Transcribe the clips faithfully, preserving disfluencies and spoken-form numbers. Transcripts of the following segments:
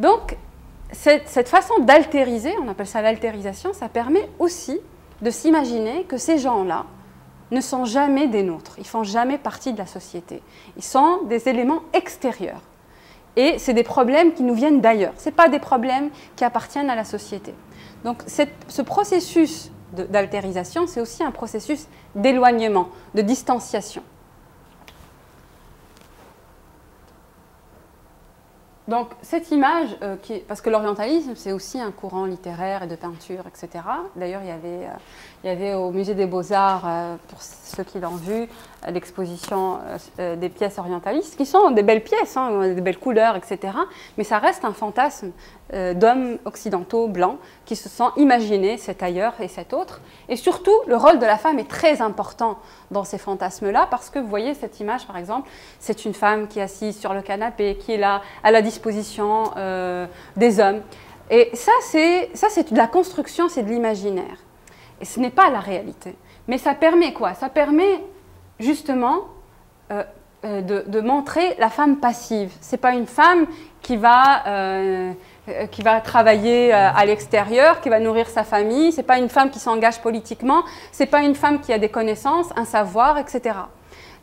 Donc, cette, cette façon d'altériser, on appelle ça l'altérisation, ça permet aussi de s'imaginer que ces gens-là ne sont jamais des nôtres, ils ne font jamais partie de la société. Ils sont des éléments extérieurs. Et c'est des problèmes qui nous viennent d'ailleurs, ce n'est pas des problèmes qui appartiennent à la société. Donc cette, ce processus d'altérisation, c'est aussi un processus d'éloignement, de distanciation. Donc cette image, euh, qui est, parce que l'orientalisme c'est aussi un courant littéraire et de peinture, et cetera. D'ailleurs il y avait, euh, il y avait au musée des Beaux-Arts, euh, pour ceux qui l'ont vu, l'exposition euh, des pièces orientalistes, qui sont des belles pièces, hein, des belles couleurs, et cetera. Mais ça reste un fantasme euh, d'hommes occidentaux blancs qui se sont imaginés cet ailleurs et cet autre. Et surtout le rôle de la femme est très important dans ces fantasmes-là, parce que vous voyez cette image par exemple, c'est une femme qui est assise sur le canapé, qui est là à la disposition position euh, des hommes. Et ça, c'est de la construction, c'est de l'imaginaire. Et ce n'est pas la réalité. Mais ça permet quoi? Ça permet justement euh, de, de montrer la femme passive. C'est pas une femme qui va, euh, qui va travailler à l'extérieur, qui va nourrir sa famille. C'est pas une femme qui s'engage politiquement. C'est pas une femme qui a des connaissances, un savoir, et cetera.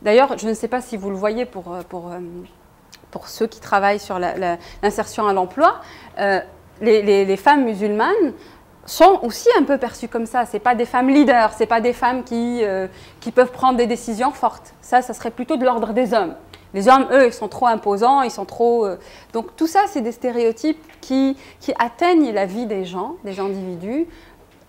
D'ailleurs, je ne sais pas si vous le voyez pour... pour pour ceux qui travaillent sur l'insertion à l'emploi, euh, les, les, les femmes musulmanes sont aussi un peu perçues comme ça. Ce n'est pas des femmes leaders, ce n'est pas des femmes qui, euh, qui peuvent prendre des décisions fortes. Ça, ça serait plutôt de l'ordre des hommes. Les hommes, eux, ils sont trop imposants, ils sont trop... Euh... Donc tout ça, c'est des stéréotypes qui, qui atteignent la vie des gens, des individus,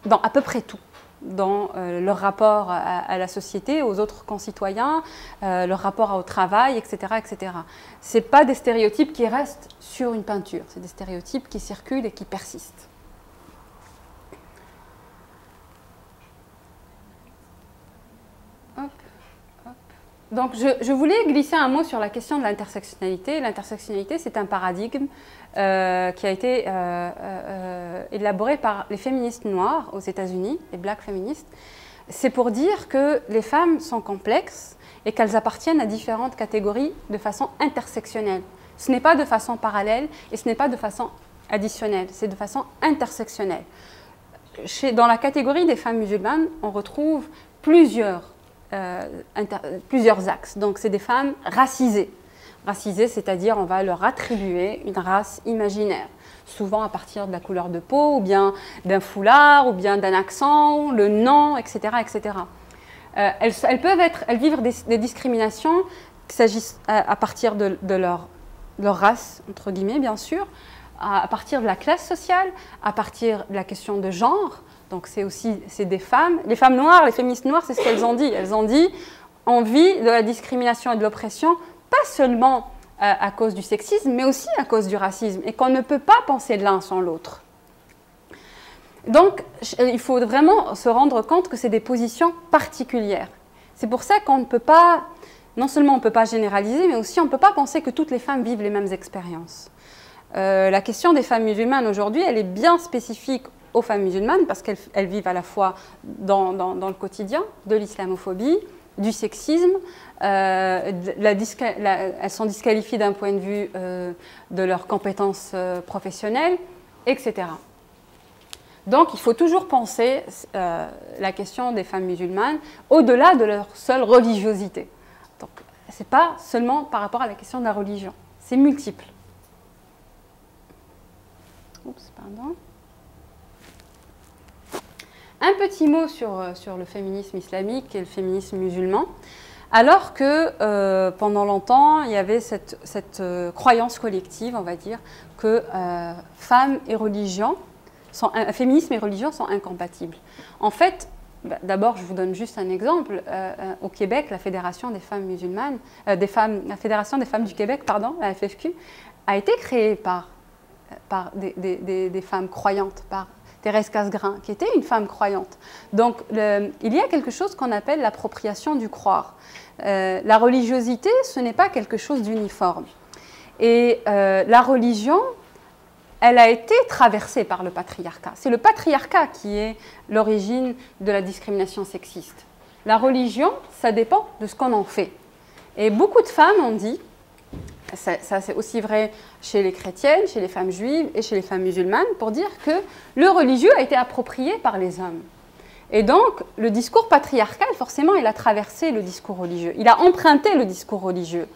dans à peu près tout. Dans euh, leur rapport à, à la société, aux autres concitoyens, euh, leur rapport au travail, et cetera, et cetera. Ce n'est pas des stéréotypes qui restent sur une peinture, c'est des stéréotypes qui circulent et qui persistent. Hop, hop. Donc je, je voulais glisser un mot sur la question de l'intersectionnalité. L'intersectionnalité, c'est un paradigme Euh, qui a été euh, euh, élaboré par les féministes noires aux États-Unis, les black féministes. C'est pour dire que les femmes sont complexes et qu'elles appartiennent à différentes catégories de façon intersectionnelle. Ce n'est pas de façon parallèle et ce n'est pas de façon additionnelle, c'est de façon intersectionnelle. Chez, dans la catégorie des femmes musulmanes, on retrouve plusieurs, euh, inter, plusieurs axes. Donc c'est des femmes racisées. Racisées, c'est-à-dire on va leur attribuer une race imaginaire, souvent à partir de la couleur de peau, ou bien d'un foulard, ou bien d'un accent, le nom, et cetera, et cetera. Euh, elles, elles peuvent être, elles vivent des, des discriminations qui s'agissent à, à partir de, de leur, leur race, entre guillemets, bien sûr, à, à partir de la classe sociale, à partir de la question de genre. Donc c'est aussi, c'est des femmes, les femmes noires, les féministes noires, c'est ce qu'elles ont dit. Elles ont dit, on vit de la discrimination et de l'oppression, pas seulement à, à cause du sexisme, mais aussi à cause du racisme, et qu'on ne peut pas penser l'un sans l'autre. Donc, il faut vraiment se rendre compte que c'est des positions particulières. C'est pour ça qu'on ne peut pas, non seulement on ne peut pas généraliser, mais aussi on ne peut pas penser que toutes les femmes vivent les mêmes expériences. Euh, la question des femmes musulmanes aujourd'hui, elle est bien spécifique aux femmes musulmanes, parce qu'elles vivent à la fois dans, dans, dans le quotidien de l'islamophobie, du sexisme, euh, la la, elles sont disqualifiées d'un point de vue euh, de leurs compétences euh, professionnelles, et cetera. Donc il faut toujours penser euh, la question des femmes musulmanes au-delà de leur seule religiosité. Donc ce n'est pas seulement par rapport à la question de la religion, c'est multiple. Oups, pardon. Un petit mot sur, sur le féminisme islamique et le féminisme musulman, alors que euh, pendant longtemps, il y avait cette, cette euh, croyance collective, on va dire, que euh, femmes et religion, sont, euh, féminisme et religion sont incompatibles. En fait, bah, d'abord, je vous donne juste un exemple. Euh, euh, au Québec, la Fédération des femmes musulmanes, euh, des femmes, la Fédération des femmes du Québec, pardon, la F F Q, a été créée par, par des, des, des, des femmes croyantes, par Thérèse Casgrain, qui était une femme croyante. Donc, le, il y a quelque chose qu'on appelle l'appropriation du croire. Euh, la religiosité, ce n'est pas quelque chose d'uniforme. Et euh, la religion, elle a été traversée par le patriarcat. C'est le patriarcat qui est l'origine de la discrimination sexiste. La religion, ça dépend de ce qu'on en fait. Et beaucoup de femmes ont dit Ça, ça c'est aussi vrai chez les chrétiennes, chez les femmes juives et chez les femmes musulmanes, pour dire que le religieux a été approprié par les hommes. Et donc, le discours patriarcal, forcément, il a traversé le discours religieux. Il a emprunté le discours religieux.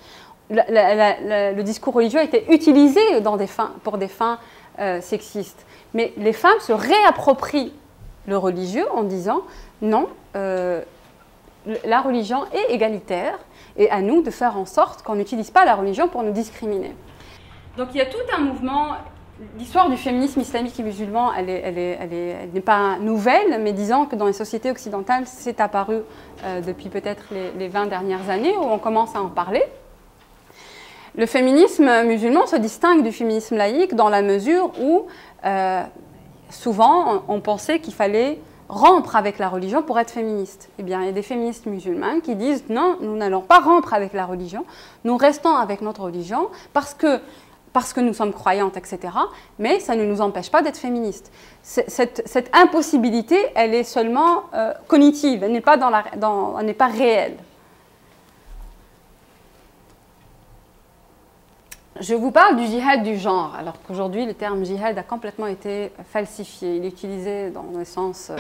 La, la, la, la, le discours religieux a été utilisé dans des fins, pour des fins euh, sexistes. Mais les femmes se réapproprient le religieux en disant « Non, euh, la religion est égalitaire et à nous de faire en sorte qu'on n'utilise pas la religion pour nous discriminer. » Donc il y a tout un mouvement... L'histoire du féminisme islamique et musulman, elle n'est elle est, elle est, elle est pas nouvelle, mais disons que dans les sociétés occidentales, c'est apparu euh, depuis peut-être les, les vingt dernières années, où on commence à en parler. Le féminisme musulman se distingue du féminisme laïque dans la mesure où, euh, souvent, on, on pensait qu'il fallait rompre avec la religion pour être féministe. Eh bien, il y a des féministes musulmanes qui disent « Non, nous n'allons pas rompre avec la religion, nous restons avec notre religion parce que parce que nous sommes croyantes, et cetera, mais ça ne nous empêche pas d'être féministes. » Cette, cette impossibilité, elle est seulement euh, cognitive, elle n'est pas, dans la, dans, elle n'est pas réelle. Je vous parle du djihad du genre, alors qu'aujourd'hui, le terme djihad a complètement été falsifié. Il est utilisé dans, le sens,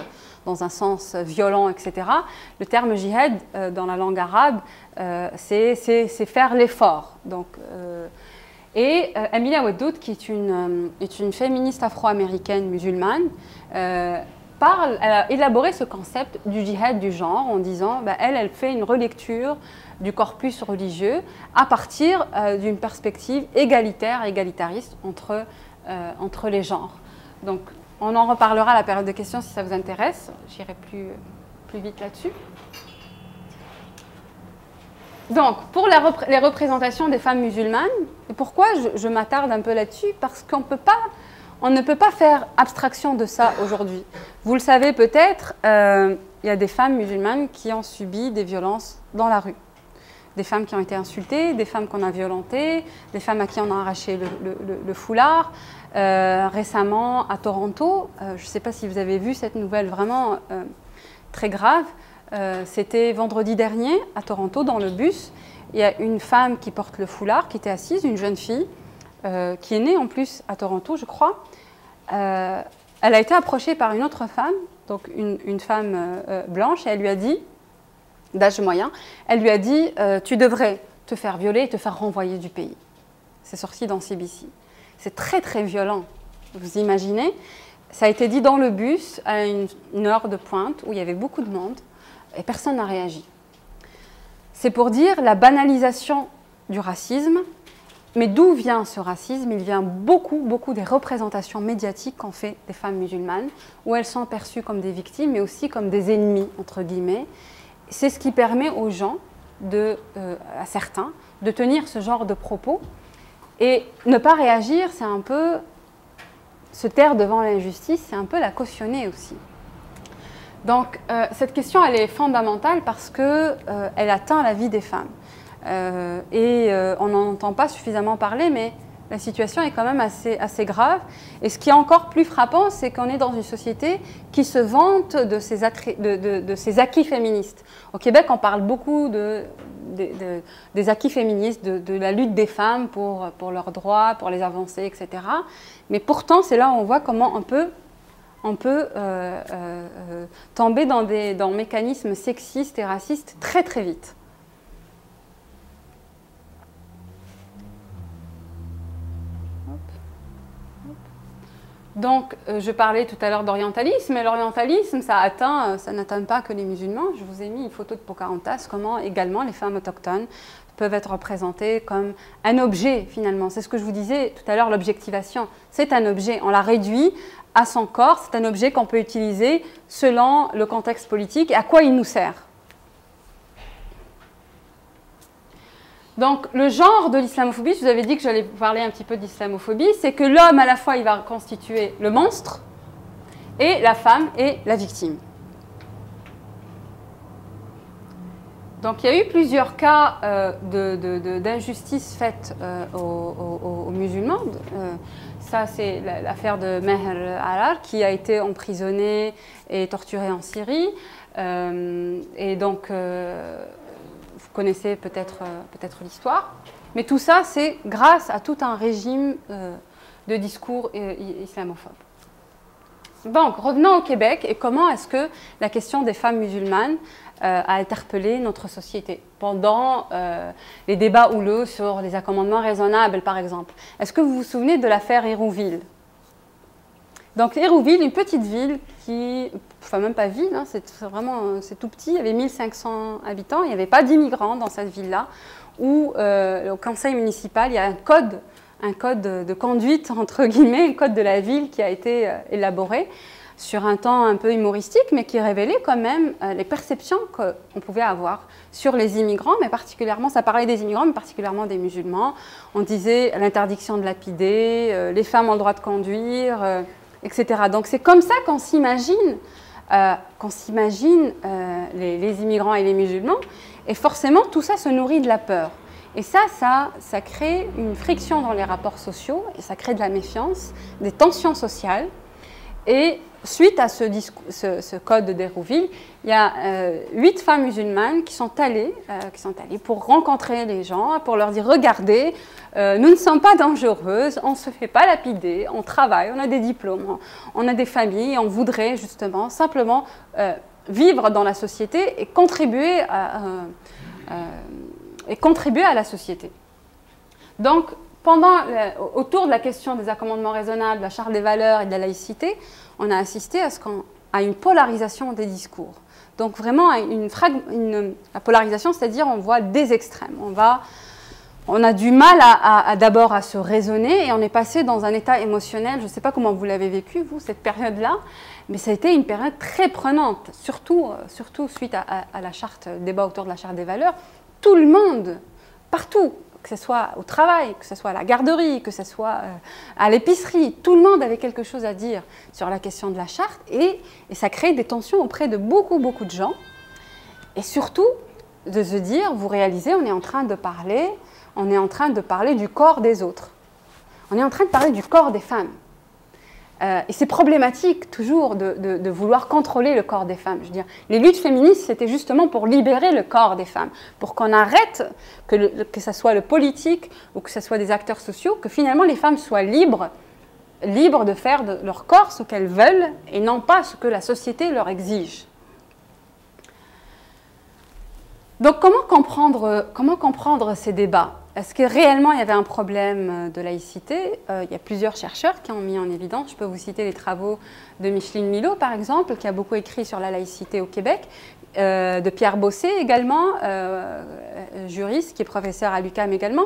dans un sens violent, et cetera. Le terme djihad, euh, dans la langue arabe, euh, c'est, c'est, c'est faire l'effort. Donc... Euh, Et euh, Amina Wadud, qui est une, euh, est une féministe afro-américaine musulmane, euh, parle, elle a élaboré ce concept du djihad du genre en disant bah, elle, elle fait une relecture du corpus religieux à partir euh, d'une perspective égalitaire, égalitariste entre, euh, entre les genres. Donc, on en reparlera à la période de questions si ça vous intéresse. J'irai plus, plus vite là-dessus. Donc, pour la repré- les représentations des femmes musulmanes, et pourquoi je, je m'attarde un peu là-dessus? Parce qu'on peut pas, on ne peut pas faire abstraction de ça aujourd'hui. Vous le savez peut-être, euh, il y a des femmes musulmanes qui ont subi des violences dans la rue. Des femmes qui ont été insultées, des femmes qu'on a violentées, des femmes à qui on a arraché le, le, le, le foulard. Euh, récemment, à Toronto, euh, je ne sais pas si vous avez vu cette nouvelle vraiment euh, très grave, Euh, c'était vendredi dernier, à Toronto, dans le bus. Il y a une femme qui porte le foulard, qui était assise, une jeune fille, euh, qui est née en plus à Toronto, je crois. Euh, elle a été approchée par une autre femme, donc une, une femme euh, blanche, et elle lui a dit, d'âge moyen, elle lui a dit euh, « Tu devrais te faire violer et te faire renvoyer du pays. » C'est sorti dans C B C. C'est très, très violent, vous imaginez. Ça a été dit dans le bus, à une, une heure de pointe, où il y avait beaucoup de monde. Et personne n'a réagi. C'est pour dire la banalisation du racisme. Mais d'où vient ce racisme? Il vient beaucoup, beaucoup des représentations médiatiques qu'ont fait des femmes musulmanes, où elles sont perçues comme des victimes, mais aussi comme des ennemis, entre guillemets. C'est ce qui permet aux gens, de, euh, à certains, de tenir ce genre de propos. Et ne pas réagir, c'est un peu... Se taire devant l'injustice, c'est un peu la cautionner aussi. Donc, euh, cette question, elle est fondamentale parce qu'elle euh, atteint la vie des femmes. Euh, et euh, on n'en entend pas suffisamment parler, mais la situation est quand même assez, assez grave. Et ce qui est encore plus frappant, c'est qu'on est dans une société qui se vante de ses, de, de, de ses acquis féministes. Au Québec, on parle beaucoup de, de, de, des acquis féministes, de, de la lutte des femmes pour, pour leurs droits, pour les avancées, et cetera. Mais pourtant, c'est là où on voit comment on peut... on peut euh, euh, tomber dans des, dans des mécanismes sexistes et racistes très très vite. Donc, euh, je parlais tout à l'heure d'orientalisme, et l'orientalisme, ça atteint, ça n'atteint pas que les musulmans. Je vous ai mis une photo de Pocahontas, comment également les femmes autochtones peuvent être représentées comme un objet, finalement. C'est ce que je vous disais tout à l'heure, l'objectivation. C'est un objet, on la réduit à son corps, c'est un objet qu'on peut utiliser selon le contexte politique et à quoi il nous sert. Donc, le genre de l'islamophobie, je vous avais dit que j'allais vous parler un petit peu d'islamophobie, c'est que l'homme, à la fois, il va constituer le monstre et la femme est la victime. Donc, il y a eu plusieurs cas euh, d'injustice faite euh, aux, aux, aux musulmans. Euh, ça, c'est l'affaire de Maher Arar, qui a été emprisonné et torturé en Syrie. Euh, et donc... Euh, Vous connaissez peut-être peut-être l'histoire. Mais tout ça, c'est grâce à tout un régime euh, de discours euh, islamophobe. Donc, revenons au Québec et comment est-ce que la question des femmes musulmanes euh, a interpellé notre société pendant euh, les débats houleux sur les accommodements raisonnables, par exemple. Est-ce que vous vous souvenez de l'affaire Hérouville? Donc, Hérouville, une petite ville qui, enfin même pas ville, hein, c'est vraiment, c'est tout petit, il y avait mille cinq cents habitants, il n'y avait pas d'immigrants dans cette ville-là, où euh, au conseil municipal, il y a un code un code de conduite, entre guillemets, un code de la ville qui a été élaboré sur un temps un peu humoristique, mais qui révélait quand même les perceptions qu'on pouvait avoir sur les immigrants, mais particulièrement, ça parlait des immigrants, mais particulièrement des musulmans. On disait l'interdiction de lapider, les femmes ont le droit de conduire, et cetera. Donc c'est comme ça qu'on s'imagine euh, qu'on s'imagine euh, les, les immigrants et les musulmans, et forcément tout ça se nourrit de la peur. Et ça, ça, ça crée une friction dans les rapports sociaux, et ça crée de la méfiance, des tensions sociales. Et suite à ce, ce, ce code d'Hérouville, il y a euh, huit femmes musulmanes qui sont allées, euh, qui sont allées pour rencontrer les gens, pour leur dire « Regardez, euh, nous ne sommes pas dangereuses, on ne se fait pas lapider, on travaille, on a des diplômes, on a des familles, on voudrait justement simplement euh, vivre dans la société et contribuer à... Euh, euh, et contribuer à la société. » Donc, pendant, autour de la question des accommodements raisonnables, de la charte des valeurs et de la laïcité, on a assisté à, ce qu'on, à une polarisation des discours. Donc vraiment, à une, une, la polarisation, c'est-à-dire on voit des extrêmes. On, va, on a du mal à, à, à, d'abord à se raisonner et on est passé dans un état émotionnel. Je ne sais pas comment vous l'avez vécu, vous, cette période-là, mais ça a été une période très prenante, surtout, surtout suite à, à, à la charte, débat autour de la charte des valeurs. Tout le monde, partout, que ce soit au travail, que ce soit à la garderie, que ce soit à l'épicerie, tout le monde avait quelque chose à dire sur la question de la charte et, et ça crée des tensions auprès de beaucoup, beaucoup de gens. Et surtout, de se dire, vous réalisez, on est en train de parler, on est en train de parler du corps des autres. On est en train de parler du corps des femmes. Euh, et c'est problématique toujours de, de, de vouloir contrôler le corps des femmes. Je veux dire, les luttes féministes, c'était justement pour libérer le corps des femmes, pour qu'on arrête que, le, que ça soit le politique ou que ça soit des acteurs sociaux, que finalement les femmes soient libres, libres de faire de leur corps ce qu'elles veulent et non pas ce que la société leur exige. Donc comment comprendre, comment comprendre ces débats ? Est-ce que réellement il y avait un problème de laïcité? euh, Il y a plusieurs chercheurs qui ont mis en évidence, je peux vous citer les travaux de Micheline Milot par exemple, qui a beaucoup écrit sur la laïcité au Québec, euh, de Pierre Bossé également, euh, juriste qui est professeur à l'U Q A M également,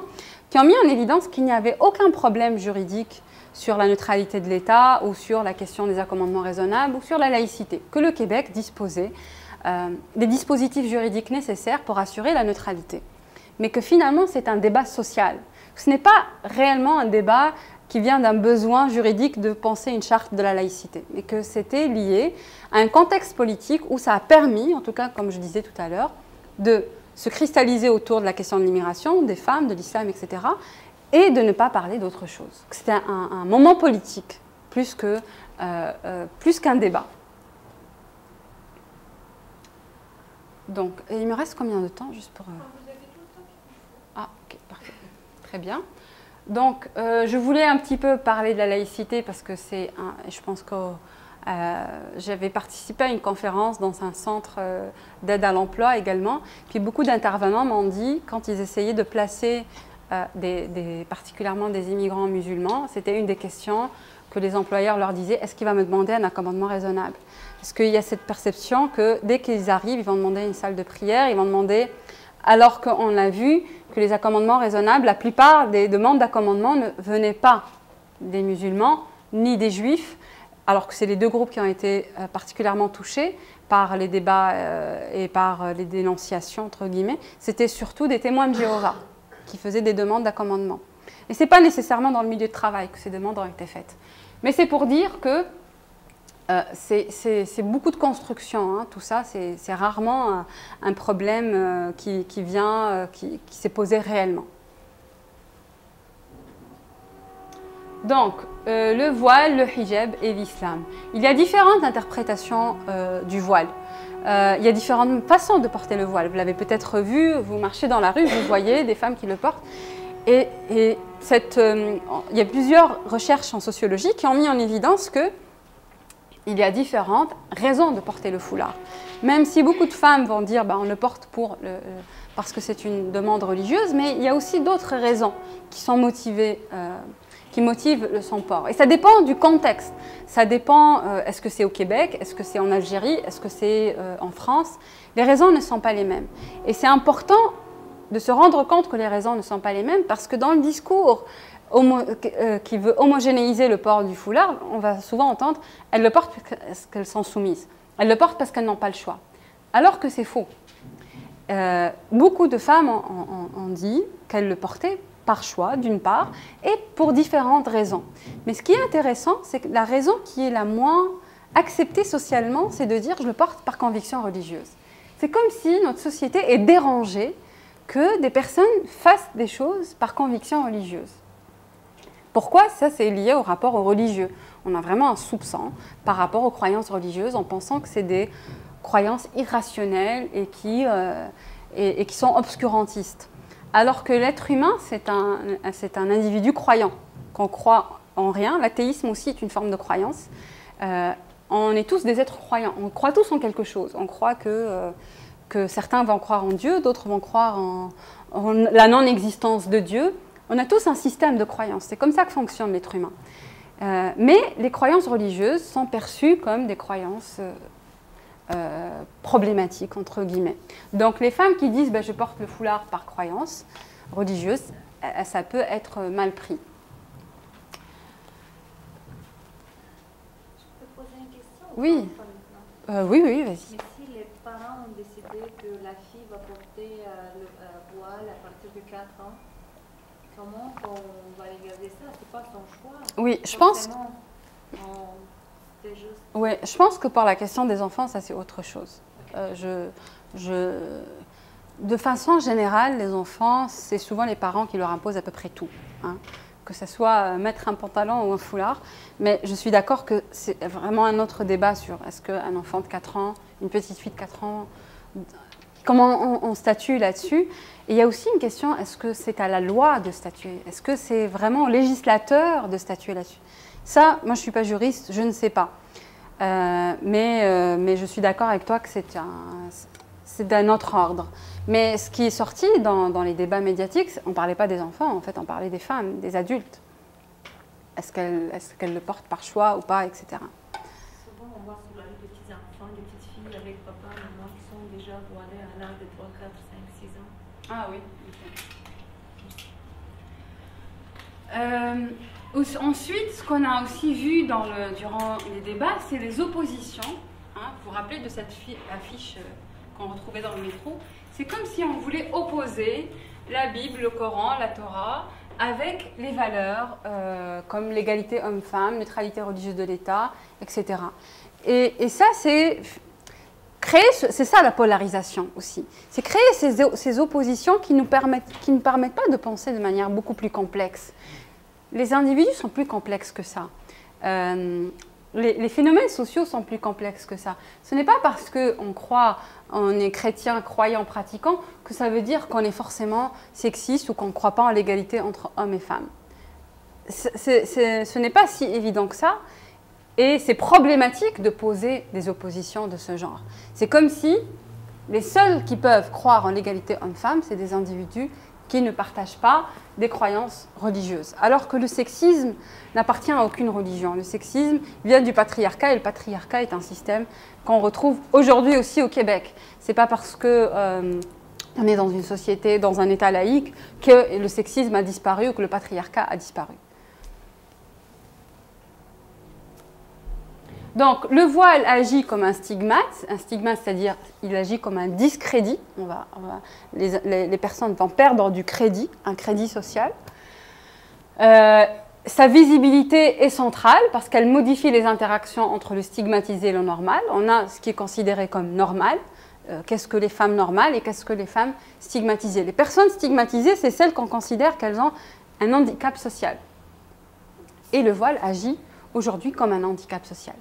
qui ont mis en évidence qu'il n'y avait aucun problème juridique sur la neutralité de l'État ou sur la question des accommodements raisonnables ou sur la laïcité, que le Québec disposait euh, des dispositifs juridiques nécessaires pour assurer la neutralité. Mais que finalement, c'est un débat social. Ce n'est pas réellement un débat qui vient d'un besoin juridique de penser une charte de la laïcité, mais que c'était lié à un contexte politique où ça a permis, en tout cas, comme je disais tout à l'heure, de se cristalliser autour de la question de l'immigration, des femmes, de l'islam, et cetera, et de ne pas parler d'autre chose. C'était un, un moment politique, plus que, euh, euh, plus qu'un débat. Donc, il me reste combien de temps, juste pour... Euh Très bien. Donc, euh, je voulais un petit peu parler de la laïcité parce que c'est un... Je pense que euh, j'avais participé à une conférence dans un centre euh, d'aide à l'emploi également. Puis beaucoup d'intervenants m'ont dit, quand ils essayaient de placer euh, des, des, particulièrement des immigrants musulmans, c'était une des questions que les employeurs leur disaient, est-ce qu'il va me demander un accommodement raisonnable? Parce qu'il y a cette perception que dès qu'ils arrivent, ils vont demander une salle de prière, ils vont demander... Alors qu'on a vu que les accommodements raisonnables, la plupart des demandes d'accommodement ne venaient pas des musulmans ni des juifs, alors que c'est les deux groupes qui ont été particulièrement touchés par les débats et par les dénonciations, entre guillemets. C'était surtout des témoins de Jéhovah qui faisaient des demandes d'accommodement. Et ce n'est pas nécessairement dans le milieu de travail que ces demandes ont été faites. Mais c'est pour dire que Euh, c'est beaucoup de construction, hein, tout ça, c'est rarement un, un problème euh, qui, qui vient, euh, qui, qui s'est posé réellement. Donc, euh, le voile, le hijab et l'islam. Il y a différentes interprétations euh, du voile. Euh, il y a différentes façons de porter le voile. Vous l'avez peut-être vu, vous marchez dans la rue, vous voyez des femmes qui le portent. Et, et cette, euh, il y a plusieurs recherches en sociologie qui ont mis en évidence qu'il y a différentes raisons de porter le foulard. Même si beaucoup de femmes vont dire ben, on le porte pour le, parce que c'est une demande religieuse, mais il y a aussi d'autres raisons qui sont motivées, euh, qui motivent son port. Et ça dépend du contexte. Ça dépend, euh, est-ce que c'est au Québec, est-ce que c'est en Algérie, est-ce que c'est euh, en France. Les raisons ne sont pas les mêmes. Et c'est important de se rendre compte que les raisons ne sont pas les mêmes, parce que dans le discours homo, euh, qui veut homogénéiser le port du foulard, on va souvent entendre « elles le portent parce qu'elles sont soumises ». Elles le portent parce qu'elles n'ont pas le choix. Alors que c'est faux. Euh, beaucoup de femmes ont, ont, ont dit qu'elles le portaient par choix, d'une part, et pour différentes raisons. Mais ce qui est intéressant, c'est que la raison qui est la moins acceptée socialement, c'est de dire « je le porte par conviction religieuse ». C'est comme si notre société est dérangée que des personnes fassent des choses par conviction religieuse. Pourquoi? Ça, c'est lié au rapport au religieux. On a vraiment un soupçon par rapport aux croyances religieuses en pensant que c'est des croyances irrationnelles et qui, euh, et, et qui sont obscurantistes. Alors que l'être humain, c'est un, c'est un individu croyant, qu'on croit en rien. L'athéisme aussi est une forme de croyance. Euh, on est tous des êtres croyants. On croit tous en quelque chose. On croit que... Euh, que certains vont croire en Dieu, d'autres vont croire en, en la non-existence de Dieu. On a tous un système de croyances. C'est comme ça que fonctionne l'être humain. Euh, mais les croyances religieuses sont perçues comme des croyances euh, euh, problématiques, entre guillemets. Donc les femmes qui disent bah, « je porte le foulard par croyance religieuse », ça peut être mal pris. Je peux poser une question? Oui. Euh, oui, oui, vas-y. Les parents ont décidé que la fille va porter euh, le euh, voile à partir de quatre ans. Comment on va regarder ça? C'est pas son choix. Oui, je pense, que... on... juste... oui, je pense que pour la question des enfants, ça c'est autre chose. Okay. Euh, je, je... De façon générale, les enfants, c'est souvent les parents qui leur imposent à peu près tout. Hein. Que ce soit mettre un pantalon ou un foulard. Mais je suis d'accord que c'est vraiment un autre débat sur est-ce qu'un enfant de quatre ans, une petite fille de quatre ans, comment on, on statue là-dessus. Et il y a aussi une question, est-ce que c'est à la loi de statuer? Est-ce que c'est vraiment au législateur de statuer là-dessus? Ça, moi je ne suis pas juriste, je ne sais pas. Euh, mais, euh, mais je suis d'accord avec toi que c'est un... c'est d'un autre ordre. Mais ce qui est sorti dans, dans les débats médiatiques, on ne parlait pas des enfants, en fait, on parlait des femmes, des adultes. Est-ce qu'elles est-ce qu'elles le portent par choix ou pas, et cetera. Souvent, on voit sur la rue des petits enfants, des petites filles avec papa, maman, qui sont déjà voilées à l'âge de trois, quatre, cinq, six ans. Ah oui. Euh, ensuite, ce qu'on a aussi vu dans le, durant les débats, c'est les oppositions. Hein, vous vous rappelez de cette affiche qu'on retrouvait dans le métro, c'est comme si on voulait opposer la Bible, le Coran, la Torah, avec les valeurs euh, comme l'égalité homme-femme, neutralité religieuse de l'État, et cetera. Et, et ça, c'est créer, c'est ça la polarisation aussi. C'est créer ces, ces oppositions qui nous permettent, qui ne permettent pas de penser de manière beaucoup plus complexe. Les individus sont plus complexes que ça. Euh, Les, les phénomènes sociaux sont plus complexes que ça. Ce n'est pas parce qu'on croit, on est chrétien, croyant, pratiquant, que ça veut dire qu'on est forcément sexiste ou qu'on ne croit pas en l'égalité entre hommes et femmes. C'est, c'est, c'est, ce n'est pas si évident que ça. Et c'est problématique de poser des oppositions de ce genre. C'est comme si les seuls qui peuvent croire en l'égalité homme-femme, c'est des individus qui ne partagent pas des croyances religieuses. Alors que le sexisme n'appartient à aucune religion. Le sexisme vient du patriarcat, et le patriarcat est un système qu'on retrouve aujourd'hui aussi au Québec. C'est pas parce que euh, on est dans une société, dans un état laïque, que le sexisme a disparu ou que le patriarcat a disparu. Donc, le voile agit comme un stigmate, un stigmate, c'est-à-dire il agit comme un discrédit. On va, on va, les, les, les personnes vont perdre du crédit, un crédit social. Euh, sa visibilité est centrale parce qu'elle modifie les interactions entre le stigmatisé et le normal. On a ce qui est considéré comme normal. Euh, qu'est-ce que les femmes normales et qu'est-ce que les femmes stigmatisées? Les personnes stigmatisées, c'est celles qu'on considère qu'elles ont un handicap social. Et le voile agit aujourd'hui comme un handicap social.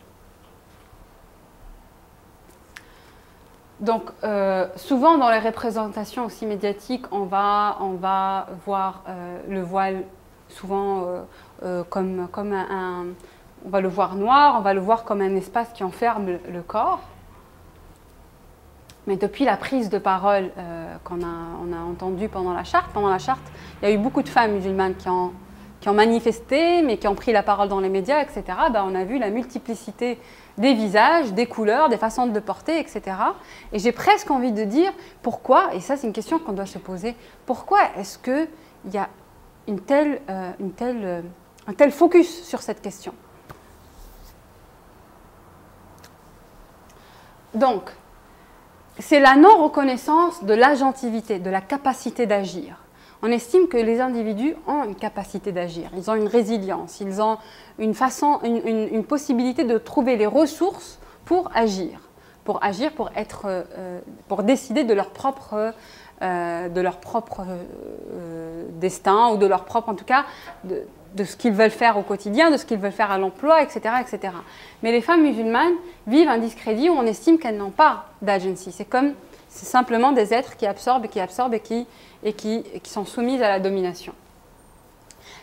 Donc, euh, souvent dans les représentations aussi médiatiques, on va, on va voir euh, le voile souvent euh, euh, comme, comme un, un... On va le voir noir, on va le voir comme un espace qui enferme le, le corps. Mais depuis la prise de parole euh, qu'on a, on a entendue pendant la charte, pendant la charte, il y a eu beaucoup de femmes musulmanes qui ont, qui ont manifesté, mais qui ont pris la parole dans les médias, et cetera. Ben, on a vu la multiplicité des visages, des couleurs, des façons de le porter, et cetera. Et j'ai presque envie de dire pourquoi, et ça c'est une question qu'on doit se poser, pourquoi est-ce qu'il y a une telle, euh, une telle, euh, un tel focus sur cette question? Donc, c'est la non-reconnaissance de l'agentivité, de la capacité d'agir. On estime que les individus ont une capacité d'agir, ils ont une résilience, ils ont une, façon, une, une, une possibilité de trouver les ressources pour agir, pour agir, pour, être, euh, pour décider de leur propre, euh, de leur propre euh, destin ou de leur propre, en tout cas, de, de ce qu'ils veulent faire au quotidien, de ce qu'ils veulent faire à l'emploi, et cetera, et cetera. Mais les femmes musulmanes vivent un discrédit où on estime qu'elles n'ont pas d'agency. C'est comme, c'est simplement des êtres qui absorbent, qui absorbent et qui, et qui, et qui sont soumises à la domination.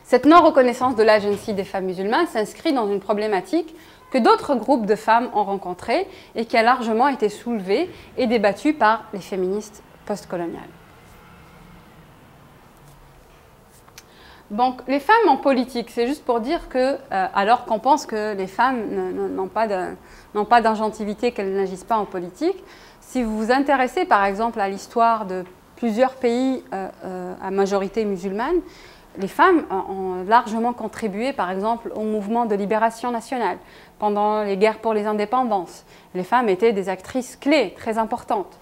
Cette non-reconnaissance de l'agency des femmes musulmanes s'inscrit dans une problématique que d'autres groupes de femmes ont rencontrée et qui a largement été soulevée et débattue par les féministes postcoloniales. Donc, les femmes en politique, c'est juste pour dire que, euh, alors qu'on pense que les femmes n'ont pas d'agentivité, qu'elles n'agissent pas en politique, si vous vous intéressez par exemple à l'histoire de plusieurs pays euh, euh, à majorité musulmane, les femmes ont largement contribué par exemple au mouvement de libération nationale pendant les guerres pour les indépendances. Les femmes étaient des actrices clés, très importantes.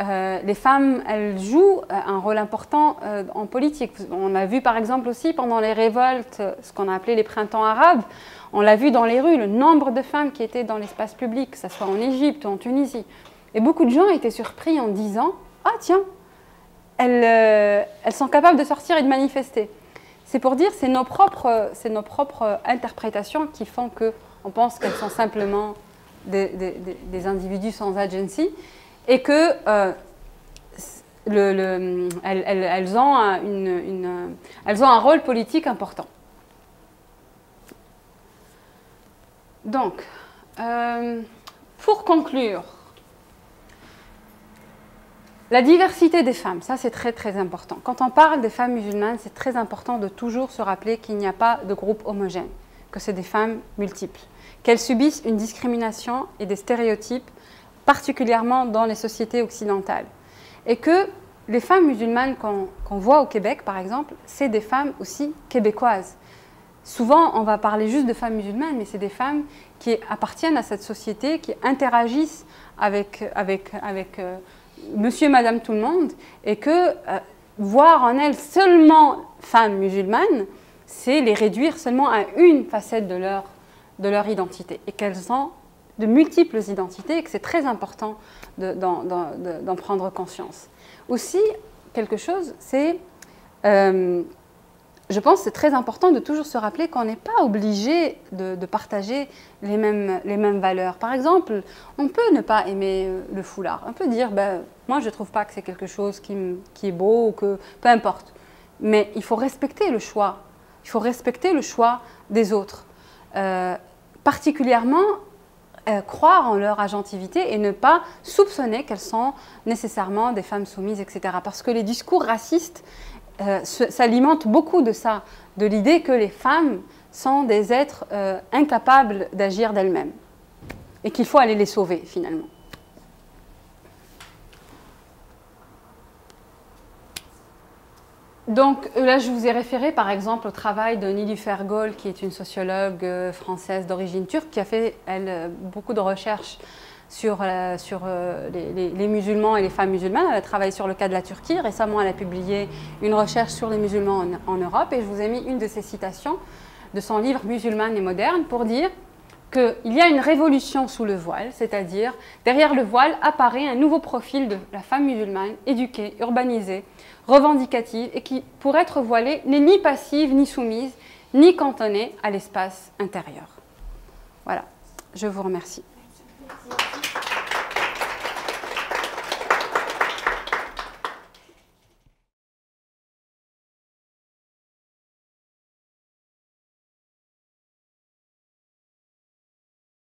Euh, les femmes, elles jouent un rôle important euh, en politique. On a vu par exemple aussi pendant les révoltes, ce qu'on a appelé les printemps arabes, on l'a vu dans les rues, le nombre de femmes qui étaient dans l'espace public, que ce soit en Égypte ou en Tunisie. Et beaucoup de gens étaient surpris en disant « Ah tiens, elles, euh, elles sont capables de sortir et de manifester ». C'est pour dire que c'est nos propres, c'est nos propres interprétations qui font qu'on pense qu'elles sont simplement des, des, des individus sans agency. Et que euh, le, le, elles, elles, elles, ont une, une, elles ont un rôle politique important. Donc, euh, pour conclure, la diversité des femmes, ça c'est très très important. Quand on parle des femmes musulmanes, c'est très important de toujours se rappeler qu'il n'y a pas de groupe homogène, que c'est des femmes multiples, qu'elles subissent une discrimination et des stéréotypes particulièrement dans les sociétés occidentales. Et que les femmes musulmanes qu'on qu'on voit au Québec, par exemple, c'est des femmes aussi québécoises. Souvent, on va parler juste de femmes musulmanes, mais c'est des femmes qui appartiennent à cette société, qui interagissent avec, avec, avec euh, monsieur et madame tout le monde, et que euh, voir en elles seulement femmes musulmanes, c'est les réduire seulement à une facette de leur, de leur identité, et qu'elles ont de multiples identités et que c'est très important d'en de, de, prendre conscience. Aussi, quelque chose, c'est, euh, je pense que c'est très important de toujours se rappeler qu'on n'est pas obligé de, de partager les mêmes, les mêmes valeurs. Par exemple, on peut ne pas aimer le foulard, on peut dire, ben, moi je ne trouve pas que c'est quelque chose qui, qui est beau, ou que, peu importe. Mais il faut respecter le choix, il faut respecter le choix des autres. Euh, particulièrement, Euh, croire en leur agentivité et ne pas soupçonner qu'elles sont nécessairement des femmes soumises, et cetera. Parce que les discours racistes euh, s'alimentent beaucoup de ça, de l'idée que les femmes sont des êtres euh, incapables d'agir d'elles-mêmes et qu'il faut aller les sauver, finalement. Donc là, je vous ai référé par exemple au travail de Nilüfer Göle, qui est une sociologue française d'origine turque, qui a fait, elle, beaucoup de recherches sur, euh, sur euh, les, les, les musulmans et les femmes musulmanes. Elle a travaillé sur le cas de la Turquie. Récemment, elle a publié une recherche sur les musulmans en, en Europe. Et je vous ai mis une de ses citations de son livre « Musulmanes et modernes » pour dire qu'il y a une révolution sous le voile, c'est-à-dire derrière le voile apparaît un nouveau profil de la femme musulmane, éduquée, urbanisée, revendicative et qui, pour être voilée, n'est ni passive, ni soumise, ni cantonnée à l'espace intérieur. Voilà, je vous remercie.